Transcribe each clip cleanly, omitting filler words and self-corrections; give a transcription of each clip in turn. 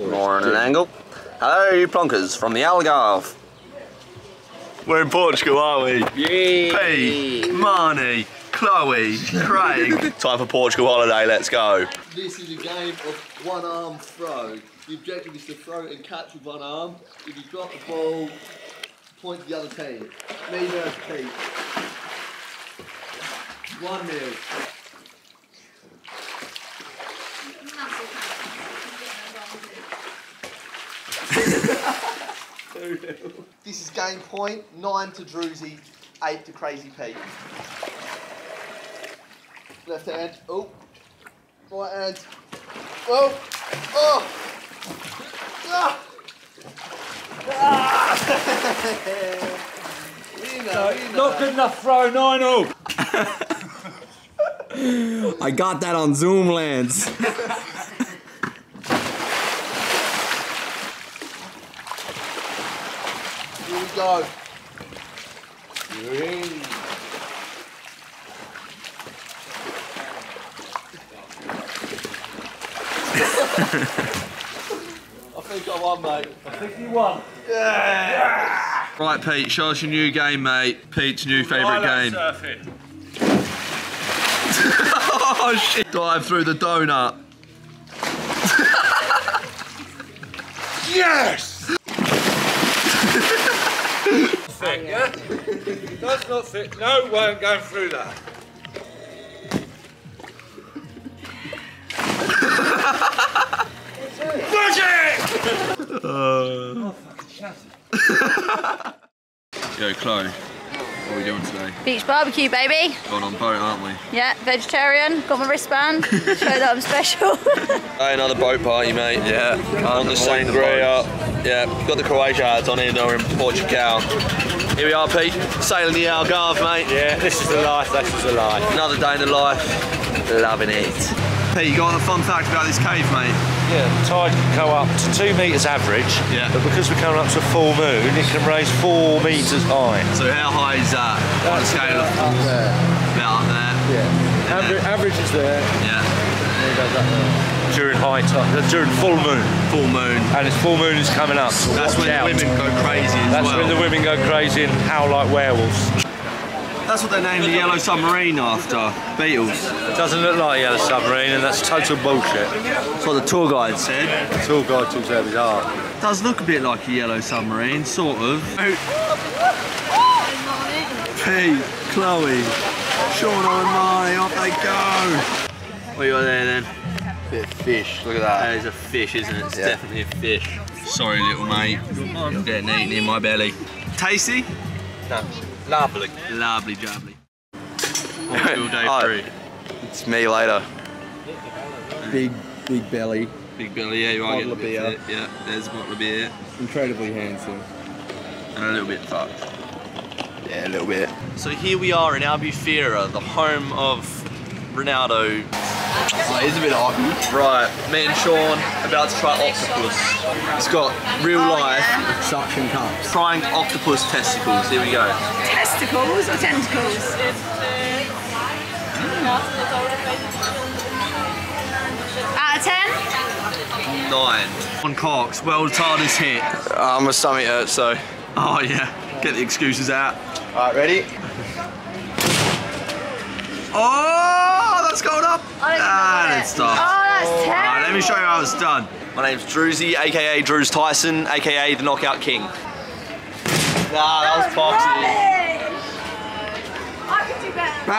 More on an angle. Hello, you plonkers from the Algarve. We're in Portugal, aren't we? Yay! Pete, Marnie, Chloe, Craig. Time for Portugal holiday, let's go. This is a game of one arm throw. The objective is to throw and catch with one arm. If you drop the ball, point to the other team. Me versus Pete. 1-0. This is game point, 9 to Drewzy, 8 to Crazy Pete. Left hand, oh, right hand, oh, oh, ah, ah. you know. Not good enough throw, 9-0. I got that on Zoom lands. Here we go. Green. I think I won, mate. I think you won. Yeah. Right, Pete, show us your new game, mate. Pete's new favourite game. Surfing. Oh, shit. Dive through the donut. Yes! Thick, yeah? That's not thick. No way I'm going through that. Magic! Oh, fucking shattered. Yo, Chloe. What are we doing today? Beach barbecue, baby. Going on boat, aren't we? Yeah, vegetarian. Got my wristband. Show that I'm special. Hey, another boat party, mate. Yeah. On the Sangria. Yeah, got the Croatia hats on here, now we're in Portugal. Here we are, Pete, sailing the Algarve, mate. Yeah, this is the life, this is the life. Another day in the life, loving it. Pete, you got a fun fact about this cave, mate? Yeah, the tide can go up to 2 metres average, yeah. But because we're coming up to a full moon, it can raise 4 metres high. So how high is that? On a scale of... Up there. About up there? Yeah. Average is there. Yeah. There it goes up there. During high tide, during full moon. Full moon. And it's full moon is coming up. So that's when the women go crazy as well. That's when the women go crazy and howl like werewolves. That's what they named the Yellow Submarine after, Beatles. It doesn't look like a Yellow Submarine and that's total bullshit. That's what the tour guide said. The tour guide talks out of his heart. Does look a bit like a Yellow Submarine, sort of. Pete, Chloe, Sean and Marnie, off they go. What are you there then? Bit of fish, look at that. That is a fish, isn't it? It's definitely a fish. Sorry, little mate. I'm getting eaten in my belly. Tasty? No. Lovely. Lovely jubbly. Portugal day three. It's me later. Big belly. Big belly, yeah, you are getting a bit of it. Yeah, there's a bottle of beer. Incredibly handsome. And a little bit fucked. Yeah, a little bit. So here we are in Albufeira, the home of Ronaldo. Oh, he's a bit hot. Right, me and Sean about to try octopus. It's got real life suction cups. Trying octopus testicles. Here we go. Testicles or tentacles? Out of 10? 9. On Cox, world's hardest hit. My stomach hurts, so. Oh yeah. Get the excuses out. All right, ready? Oh! It's going up and it's done. Oh, that's terrible. Right, let me show you how it's done. My name's Drewzy, aka Drew's Tyson, aka the Knockout King. Nah, that was boxing. I could do better.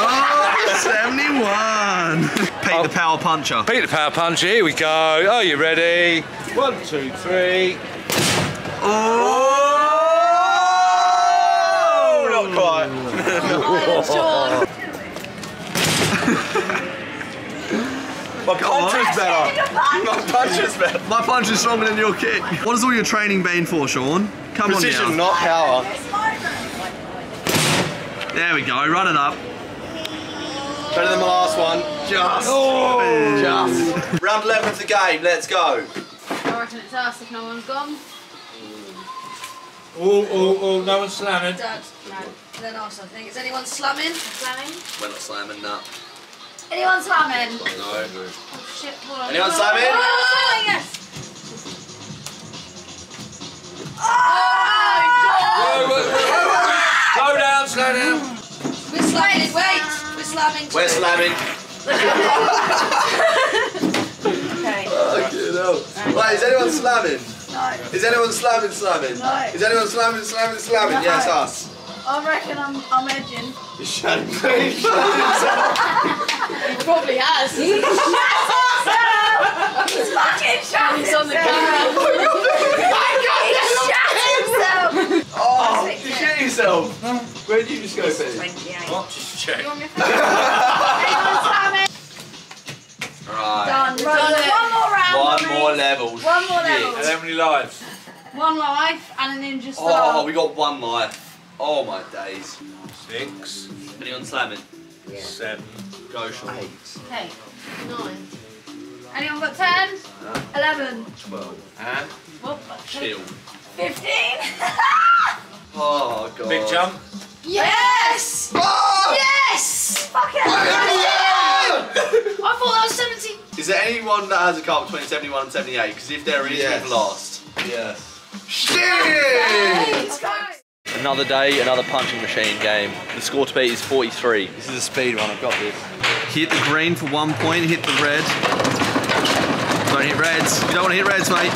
Oh, 71. Pete the Power Puncher. Pete the Power Puncher, here we go. Are you ready? 1, 2, 3. Oh. Right. My punch is better. My punch is better. My punch is stronger than your kick. What has all your training been for, Sean? Come Precision, on now. Not power. There we go. Run it up. Better than my last one. Just. Oh. Just. Round 11 of the game. Let's go. I reckon it's us if no one's gone. Oh, no one's slamming. Dad, no. They're not something. Is anyone slamming? Slamming? We're not slamming, no. Anyone slamming? No. Oh shit, boy. Anyone slamming? Oh, yes. Oh, oh my God! Go down, slow down. We're slamming, wait. We're slamming. We're slamming. Okay. Fucking hell. Right, is anyone slamming? No. Is anyone slamming? No. Is anyone slamming? No. Yes, us. I reckon I'm edging. You shut me. He probably has. He shut himself. He's fucking shut himself. He's on the camera. Oh my God, he shut himself. Oh, you shit yourself. Huh? Where did you just go, Penny? What? Just check. Anyone slamming? Right. Done. Done. One more round. One more level. And how many lives? One life and then just. Oh, we got one life. Oh my days. 6. Anyone slamming? Yeah. 7. Go Sean. 8. 9. Anyone got 10? 11. 12. And? What? Chill. 15. Oh God. Big jump. Yes! Oh! Yes! Fucking hell. I thought that was 70. Is there anyone that has a card between 71 and 78? Because if there is, we've lost. Yes. Shit! Another day, another punching machine game. The score to beat is 43. This is a speed one, I've got this. Hit the green for 1 point, hit the red. Don't hit reds. You don't want to hit reds, mate.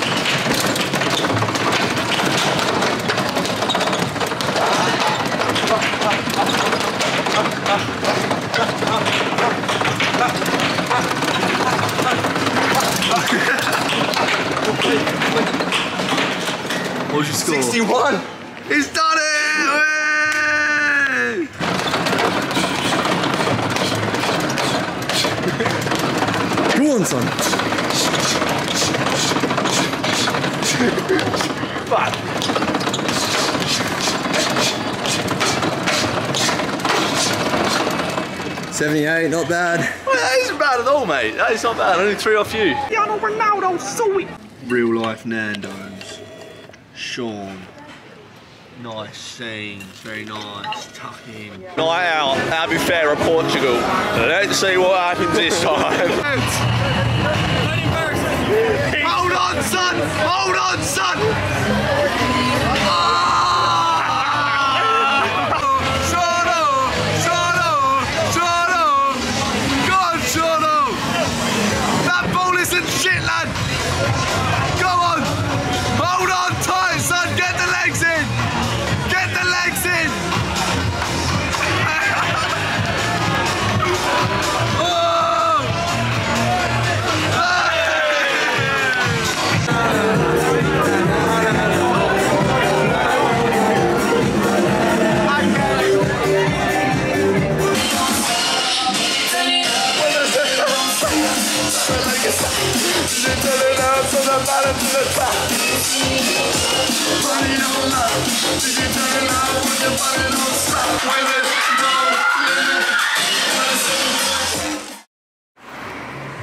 What was your score? 61! He's done it! Go on, son. Fuck. $78, not bad. Well, that isn't bad at all, mate. That is not bad. Only 3 off you. Cristiano Ronaldo, sweet. Real life Nando's. Sean. Nice scene, very nice, tuck in. Night out, Albufeira, Portugal. Let's see what happens this time. Hold on, son! Hold on, son! Choro! Go on, Choro! That ball isn't shit, lad!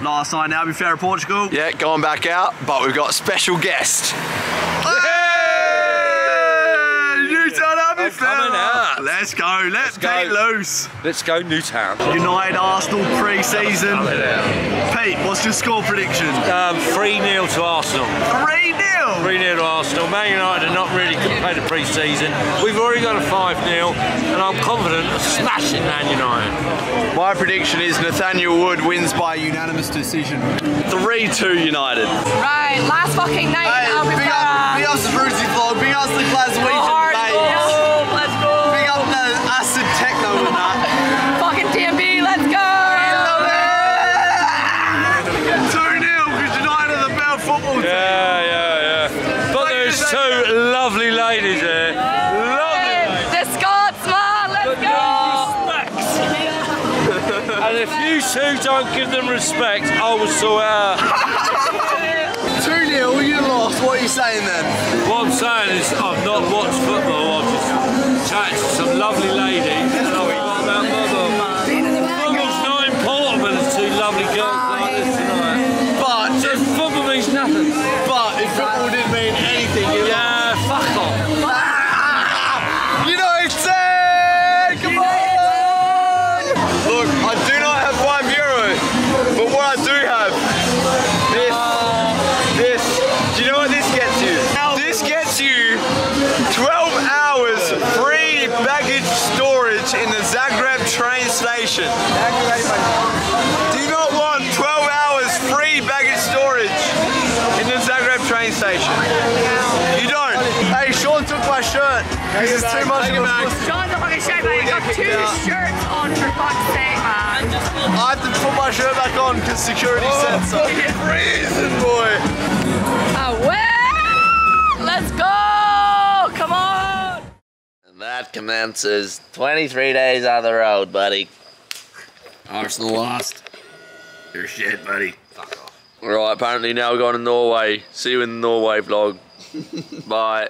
Last night now, Albufeira, Portugal. Yeah, going back out, but we've got a special guest. Hey! Newtown, Albufeira! Let's go, let's get loose. Let's go, Newtown. United Arsenal pre-season. Pete, what's your score prediction? 3-0 to Arsenal. 3-0? 3-0 to Arsenal. Man United are not really compared to pre-season. We've already got a 5-0, and I'm confident of smashing Man United. My prediction is Nathaniel Wood wins by unanimous decision. 3-2 United. Right, last fucking night. Hey, big up the Brucey Vlog, big up the Glaswegian. Two don't give them respect, I was so out. 2-0, you lost, what are you saying then? What I'm saying is I've not watched football, I've just chatted to some lovely lady and I've got about football. Football's not important when there's two lovely girls like this tonight. But so football means nothing. But if football didn't mean anything, you fuck off. consideration. Do not want 12 hours free baggage storage in the Zagreb train station. You don't. Hey, Sean took my shirt. This is too much of a pussy. Sean took my shirt, mate. I've got two shirts on for fuck's sake, man. I have to put my shirt back on because security said so. Fucking freezing, boy. Well, let's go. Come on. That commences 23 days on the road, buddy. Arsenal lost. You're shit, buddy. Fuck off. Right, apparently now we're going to Norway. See you in the Norway vlog. Bye.